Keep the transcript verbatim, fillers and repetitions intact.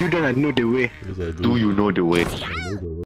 You don't know the way. Yes, I do. Do you know the way?